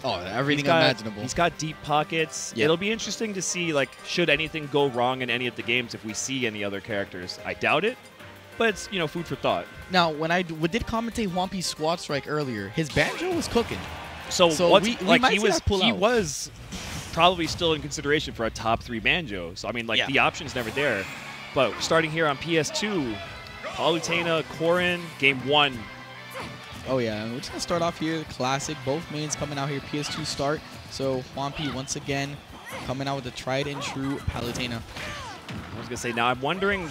player. Oh, everything imaginable. He's got deep pockets. Yeah. It'll be interesting to see, like, should anything go wrong in any of the games if we see any other characters. I doubt it, but it's, you know, food for thought. Now, when I did commentate Wompy's Squad Strike earlier, his banjo was cooking. So what's, he was probably still in consideration for a top 3 banjo. So, I mean, like, the option's never there. But starting here on PS2, Palutena, Corrin, game 1. Oh, yeah. We're just going to start off here. Classic. Both mains coming out here. PS2 start. So, Wompy once again coming out with the tried and true Palutena. I was going to say, now I'm wondering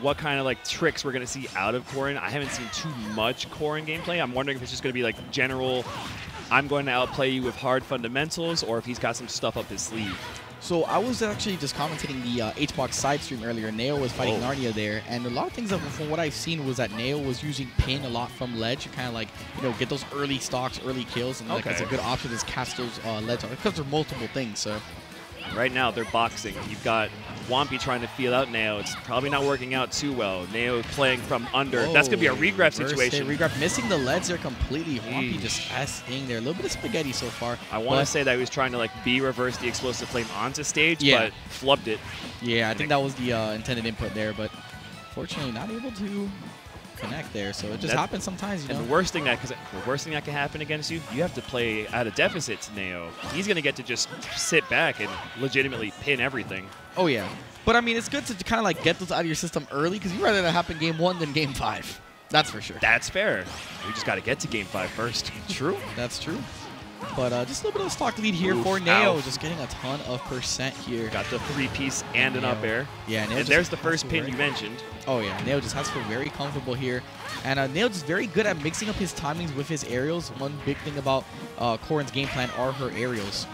what kind of, like, tricks we're going to see out of Corrin. I haven't seen too much Corrin gameplay. I'm wondering if it's just going to be, like, general, I'm going to outplay you with hard fundamentals, or if he's got some stuff up his sleeve. So I was actually just commentating the HBox side stream earlier. Neo was fighting Narnia there, and a lot of things that, from what I've seen, was that Neo was using pin a lot from ledge to kind of, like, you know, get those early stocks, early kills, and like, that's a good option is cast those ledge on, because there are multiple things. So right now they're boxing. You've got Wompy trying to feel out Neo. It's probably not working out too well. Neo playing from under. Oh, that's gonna be a regrab situation. Regrab missing the leads there completely. Wompy just S-ing there. A little bit of spaghetti so far. I want to say that he was trying to, like, reverse the explosive flame onto stage, but flubbed it. Yeah, I think that was the intended input there, but fortunately not able to connect there. So it just happens sometimes. You know? And the worst thing that can happen against you, you have to play at a deficit to Neo. He's gonna get to just sit back and legitimately pin everything. Oh yeah, but I mean, it's good to kind of, like, get those out of your system early, because you'd rather that happen game 1 than game 5. That's for sure. That's fair. We just got to get to game 5 first. True. That's true. But just a little bit of stock lead here for Neo, just getting a ton of percent here. Got the 3-piece and an up air. Yeah, and there's the first pin you mentioned. Oh yeah, Neo just has to feel very comfortable here. And Neo just very good at mixing up his timings with his aerials. One big thing about Corrin's game plan are her aerials.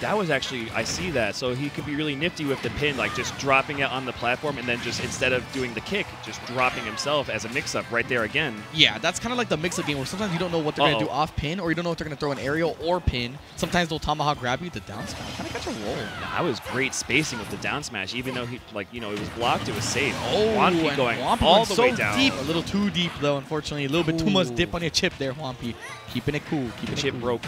That was actually, I see that. So he could be really nifty with the pin, like just dropping it on the platform, and then just instead of doing the kick, just dropping himself as a mix-up right there again. Yeah, that's kind of like the mix-up game where sometimes you don't know what they're going to do off pin, or you don't know if they're going to throw an aerial or pin. Sometimes they'll tomahawk grab you, the down smash. Kind of catch a roll. That was great spacing with the down smash, even though he, like, you know, it was blocked, it was safe. Oh, Wompy going all the way down. Deep. A little too deep though, unfortunately. A little bit too much dip on your chip there, Wompy. Keeping it cool. Keeping it cool. Broke.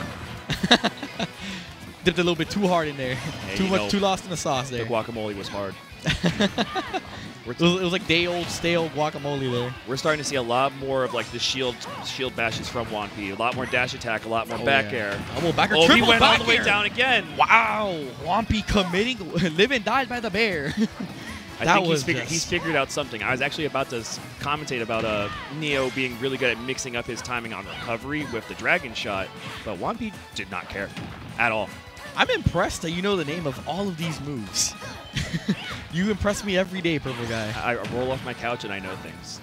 Dipped a little bit too hard in there. Hey, too lost in the sauce there. The guacamole was hard. It was like day-old, stale guacamole there. We're starting to see a lot more of, like, the shield bashes from Wompy. A lot more dash attack, a lot more back air. Double back air. Oh, he went all the way down again. Wow. Wompy committing. Live and died by the bear. I think he's figured out something. I was actually about to commentate about Neo being really good at mixing up his timing on recovery with the dragon shot, but Wompy did not care at all. I'm impressed that you know the name of all of these moves. You impress me every day, Purple Guy. I roll off my couch and I know things.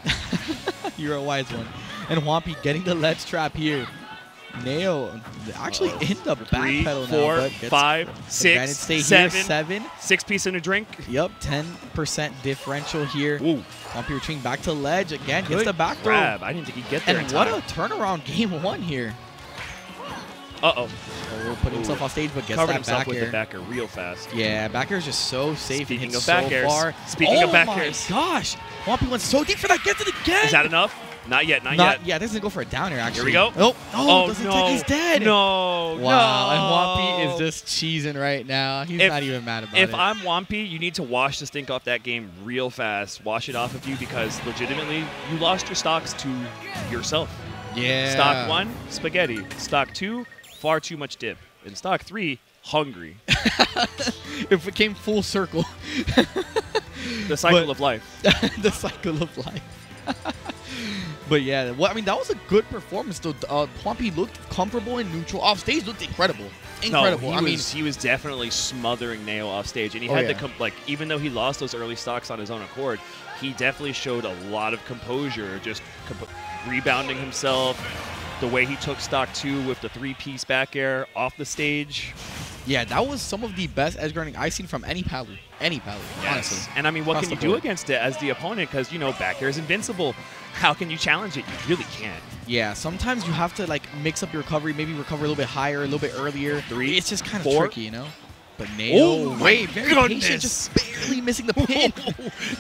You're a wise one. And Wompy getting the ledge trap here. Neo actually in the back pedal now. 3, 4, 5, 6, 7. 6-piece and a drink. Yep, 10% differential here. Wompy reaching back to ledge again. Gets the back throw. I didn't think he'd get there. And what a turnaround game 1 here. We'll put himself off stage, but gets that back air. With the back air real fast. Yeah, back air is just so safe. Speaking of back airs. Speaking of back airs. Oh my gosh, Wompy went so deep for that. Gets it again. Is that enough? Not yet, not yet. Yeah, this doesn't go for a downer, actually. Here we go. Nope. Oh, doesn't take. He's dead. No. Wow. And Wompy is just cheesing right now. He's not even mad about it. If I'm Wompy, you need to wash the stink off that game real fast. Wash it off of you, because legitimately, you lost your stocks to yourself. Yeah. Stock 1, spaghetti. Stock 2, far too much dip. And Stock 3, hungry. If it came full circle. The cycle of life. The cycle of life. But yeah, I mean, that was a good performance. Though Wompy looked comfortable and neutral. Off stage looked incredible. Incredible. No, I mean, he was definitely smothering Neo off stage, and he had to even though he lost those early stocks on his own accord, he definitely showed a lot of composure, just rebounding himself. The way he took stock 2 with the 3-piece back air off the stage. Yeah, that was some of the best edge guarding I've seen from any Palu. Any Palu, honestly. And I mean, what can you do against it as the opponent? Because, you know, back air is invincible. How can you challenge it? You really can't. Yeah, sometimes you have to, like, mix up your recovery, maybe recover a little bit higher, a little bit earlier. It's just kind of tricky, you know? But Neo, very patient, just barely missing the pin.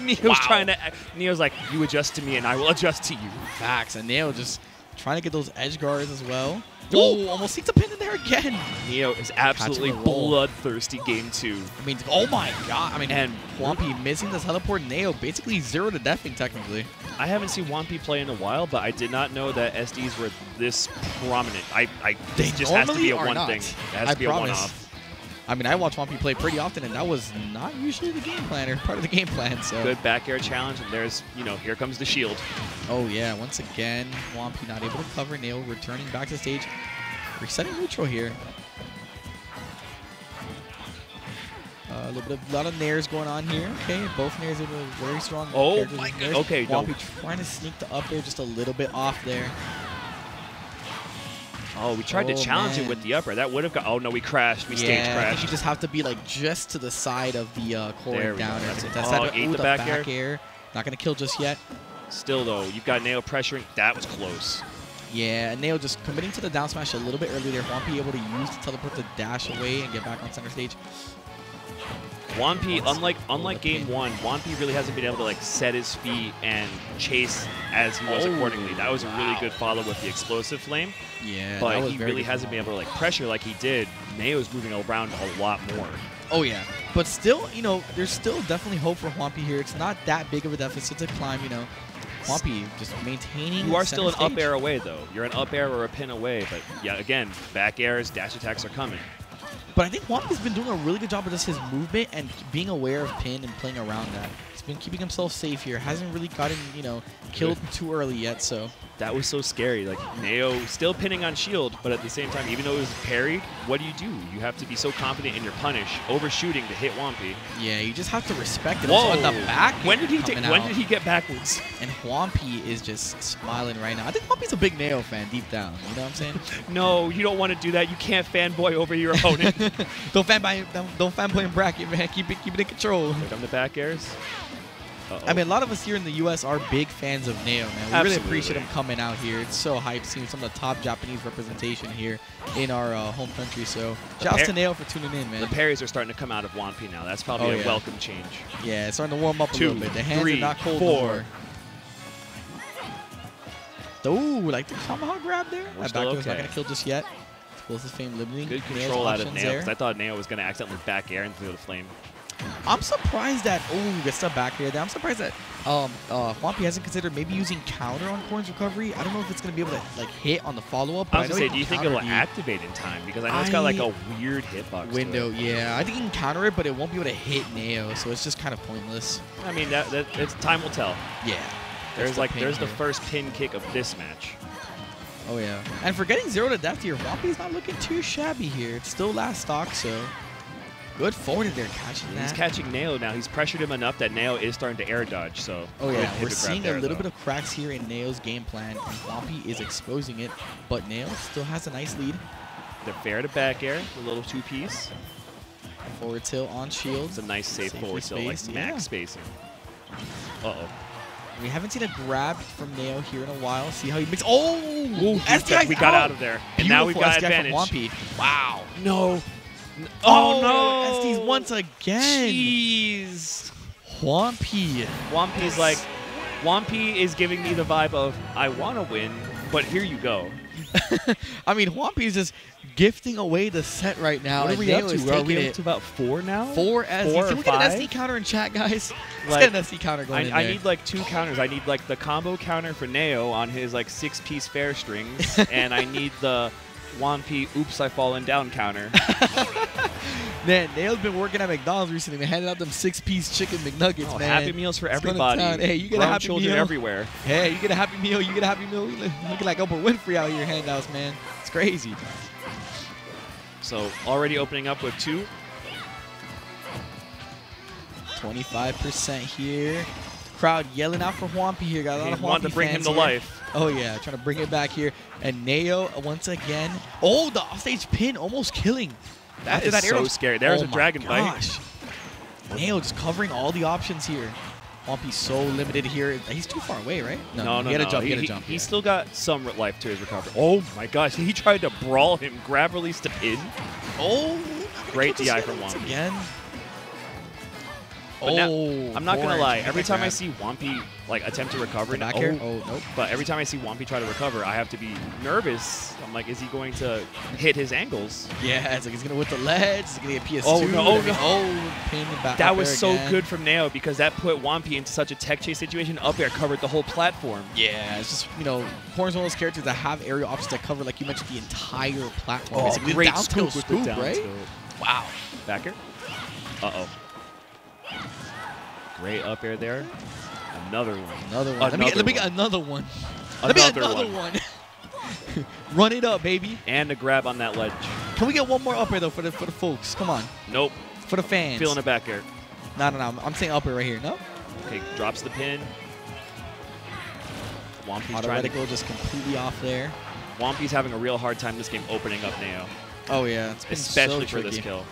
Neo's trying to, Neo's like, you adjust to me and I will adjust to you. Facts, and Neo just trying to get those edge guards as well. Oh, almost seeks a pin in there again. Neo is absolutely bloodthirsty game two. I mean, oh my god. I mean, and Wompy missing this teleport. Neo basically zero to deathing technically. I haven't seen Wompy play in a while, but I did not know that SDs were this prominent. They just has to be a one thing. It has to be a one-off. I mean, I watch Wompy play pretty often, and that was not usually the game plan or part of the game plan. So good back air challenge, and there's, you know, here comes the shield. Oh yeah, once again, Wompy not able to cover. Neo returning back to stage, resetting neutral here. A little bit of lot of nairs going on here. Okay, both nairs are very strong. Oh my god. Okay, Wompy trying to sneak the up air just a little bit off there. Oh, we tried to challenge it with the upper. That would have got. Oh no, we crashed. We stage crashed. You just have to be like just to the side of the Corrin down air. Oh, ate the back air. Not gonna kill just yet. Still though, you've got Nao pressuring. That was close. Yeah, Nao just committing to the down smash a little bit earlier there. Wompy able to use the teleport to dash away and get back on center stage. Wompy, unlike game one, Wompy really hasn't been able to like set his feet and chase as he was accordingly. That was a really good follow with the explosive flame. Yeah, but he really hasn't been able to like pressure like he did. Nao's moving around a lot more. Oh yeah, but still, you know, there's still definitely hope for Wompy here. It's not that big of a deficit to climb, you know. Wompy just maintaining. You are still an up air away though. You're an up air or a pin away, but yeah, again, back airs, dash attacks are coming. But I think Wompy's been doing a really good job of just his movement and being aware of pin and playing around that. He's been keeping himself safe here. Hasn't really gotten, you know, killed too early yet, so. That was so scary. Like, Nao still pinning on shield, but at the same time, even though it was parried, what do? You have to be so confident in your punish, overshooting to hit Wompy. Yeah, you just have to respect it. Whoa! So the back when did he get backwards? And Wompy is just smiling right now. I think Wompy's a big Nao fan deep down. You know what I'm saying? No, you don't want to do that. You can't fanboy over your opponent. don't fanboy in bracket, man. Keep it in control. Here come the back airs. Uh-oh. I mean, a lot of us here in the U.S. are big fans of Nao, man. We really appreciate him coming out here. It's so hype seeing some of the top Japanese representation here in our home country. So, shouts to Nao for tuning in, man. The parries are starting to come out of Wompy now. That's probably a welcome change. Yeah, it's starting to warm up a little bit. The hands are not cold anymore. Oh, like the tomahawk grab there. That back air's not going to kill just yet. Explosive flame limiting. Good control out of Nao. I thought Nao was going to accidentally back air into the flame. I'm surprised that gets the back air there. I'm surprised that Wompy hasn't considered maybe using counter on Corrin's recovery. I don't know if it's gonna be able to like hit on the follow up. But I was gonna say, do you think it'll activate in time? Because I know it's got like a weird hitbox window. Yeah, I think you can counter it, but it won't be able to hit Nao, so it's just kind of pointless. I mean, it's time will tell. Yeah, there's the first pin kick of this match. Oh yeah, and for getting zero to death here, Wompy's not looking too shabby here. It's still last stock, so. Good forward there, catching that. He's catching Nao now. He's pressured him enough that Nao is starting to air dodge. So we're seeing a little bit of cracks here in Nao's game plan. And Wompy is exposing it, but Nao still has a nice lead. They're fair to back air, a little two-piece. Forward tilt on shield. It's a nice safe forward tilt, like max spacing. Uh-oh. We haven't seen a grab from Nao here in a while. See how he makes. Oh, SDI. We got out of there, and now we got advantage. Wompy. Wow. No. Oh, no! SDs once again. Jeez. Wompy. Wompy's like, Wompy is giving me the vibe of I want to win, but here you go. I mean, Wompy's just gifting away the set right now. What are we up to? Are we up to about four now? Four SDs. Can we get an SD counter in chat, guys? Let's get an SD counter going. I need like two counters. I need like the combo counter for Nao on his like six-piece fair strings, and I need the Wompy, oops, I fallen down counter. Man, Nao's been working at McDonald's recently. They handed out them six-piece chicken McNuggets, man. Happy meals for everybody. Hey, you get a happy meal. Children everywhere. Hey, you get a happy meal. You get a happy meal. Looking like Oprah Winfrey out here handouts, man. It's crazy. So already opening up with two. 25% here. Crowd yelling out for Wompy here. Got a lot of Wompy fans. Wanted to bring him to life. Oh yeah, trying to bring it back here. And Nao once again. Oh, the offstage pin almost killing. That is so scary. There's a dragon bite. Nao just covering all the options here. Wompy's so limited here. He's too far away, right? No. He had a jump. He's still got some life to his recovery. Oh my gosh, he tried to brawl him, grab release the pin. Oh, great DI from Wompy. Again. But now, I'm not going to lie. Every time I see Wompy like attempt to recover, but every time I see Wompy try to recover, I have to be nervous. I'm like, is he going to hit his angles? Yeah, it's like he's going to whip the ledge. It's going to get PS2. Oh, no. Oh, no. That was so good from Nao because that put Wompy into such a tech chase situation. Up air covered the whole platform. Yeah, it's just, you know, Corrin's one of those characters that have aerial options that cover, like you mentioned, the entire platform. Oh, it's a great scoop with the down tilt. Wow. Back air? Uh-oh. Great up air there. Another one. Let me get another one. Run it up, baby. And a grab on that ledge. Can we get one more up air, though, for the folks? Come on. Nope. For the fans. Feeling a back air. No. I'm saying up air right here. No? Okay, drops the pin. Wompy's trying to go just completely off there. Wompy's having a real hard time this game opening up Neo. Oh, yeah. It's been especially so tricky for this kill.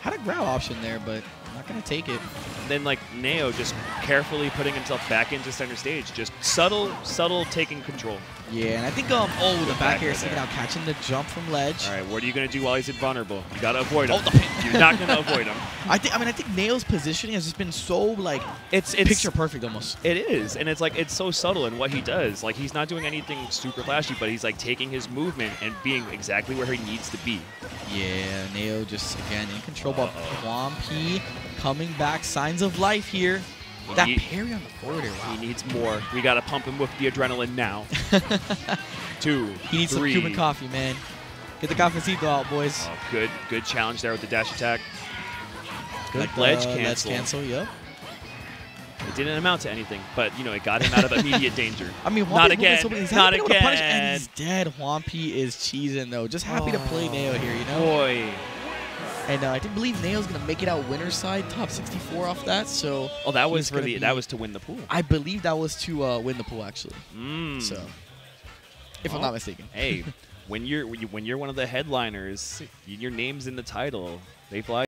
Had a grab option there, but not going to take it. And then, like, Neo just carefully putting himself back into center stage. Just subtle taking control. Yeah, and I think, the back air is taking out, catching the jump from ledge. All right, what are you going to do while he's invulnerable? You got to avoid him. You're not going to avoid him. I mean, I think Neo's positioning has just been so, like, it's picture perfect almost. It is, and it's, like, it's so subtle in what he does. Like, he's not doing anything super flashy, but he's, like, taking his movement and being exactly where he needs to be. Yeah, Neo just, again, in control, but Wompy coming back, signs of life here. That parry on the border, wow. He needs more. We got to pump him with the adrenaline now. He needs some Cuban coffee, man. Get the cafecito out, boys. Oh, good challenge there with the dash attack. Good ledge cancel, yep. It didn't amount to anything, but, you know, it got him out of immediate danger. I mean, Wompy's not again. Punish, and he's dead. Wompy is cheesing, though. Just happy to play Neo here, you know? Boy. And I didn't believe Neo's gonna make it out winner's side, top 64 off that. So that was for the, that was to win the pool. I believe that was to win the pool actually. So, if I'm not mistaken. Hey, when you're one of the headliners, your name's in the title. They fly.